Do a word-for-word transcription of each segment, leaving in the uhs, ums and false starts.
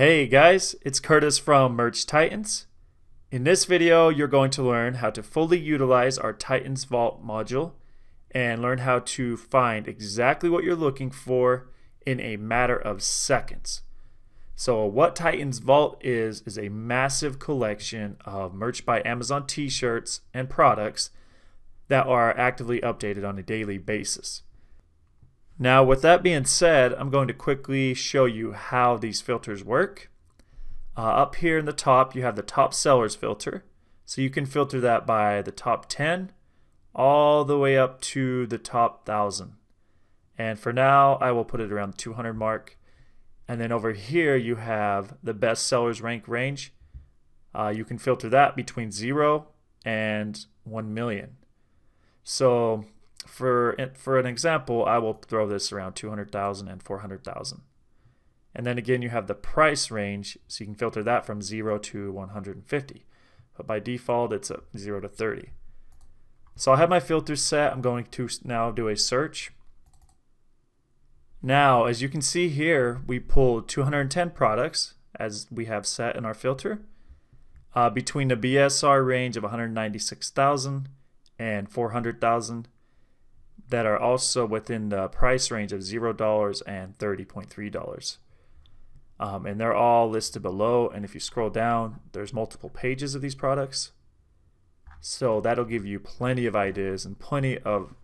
Hey guys, it's Curtis from Merch Titans. In this video, you're going to learn how to fully utilize our Titans Vault module and learn how to find exactly what you're looking for in a matter of seconds. So what Titans Vault is, is a massive collection of Merch by Amazon t-shirts and products that are actively updated on a daily basis. Now, with that being said, I'm going to quickly show you how these filters work. Uh, up here in the top, you have the top sellers filter. So you can filter that by the top ten all the way up to the top one thousand. And for now, I will put it around the two hundred mark. And then over here, you have the best sellers rank range. Uh, you can filter that between zero and one million. So For, for an example, I will throw this around two hundred thousand and four hundred thousand. And then again, you have the price range, so you can filter that from zero to one hundred fifty. But by default, it's a zero to thirty. So I have my filters set. I'm going to now do a search. Now, as you can see here, we pulled two hundred ten products as we have set in our filter uh, between the B S R range of one hundred ninety-six thousand and four hundred thousand. That are also within the price range of zero dollars and thirty point three dollars. Um, and they're all listed below, and if you scroll down, there's multiple pages of these products. So that'll give you plenty of ideas and plenty of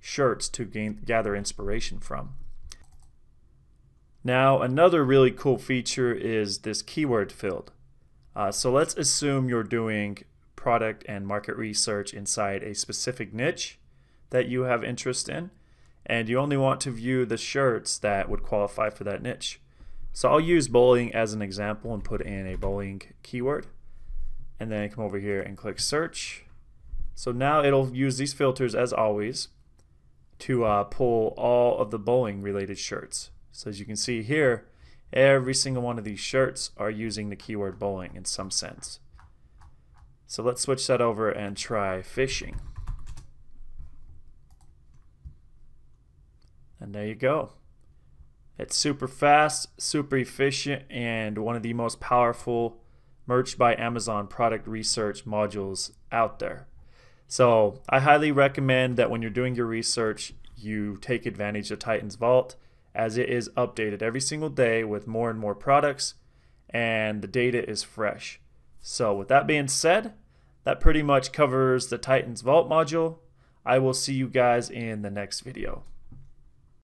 shirts to gain, gather inspiration from. Now, another really cool feature is this keyword field. Uh, so let's assume you're doing product and market research inside a specific niche that you have interest in, and you only want to view the shirts that would qualify for that niche. So I'll use bowling as an example and put in a bowling keyword, and then come over here and click search. So now it'll use these filters as always to uh, pull all of the bowling related shirts. So as you can see here, every single one of these shirts are using the keyword bowling in some sense. So let's switch that over and try fishing. And there you go. It's super fast, super efficient, and one of the most powerful Merch by Amazon product research modules out there. So I highly recommend that when you're doing your research, you take advantage of Titans Vault, as it is updated every single day with more and more products, and the data is fresh. So with that being said, that pretty much covers the Titans Vault module. I will see you guys in the next video.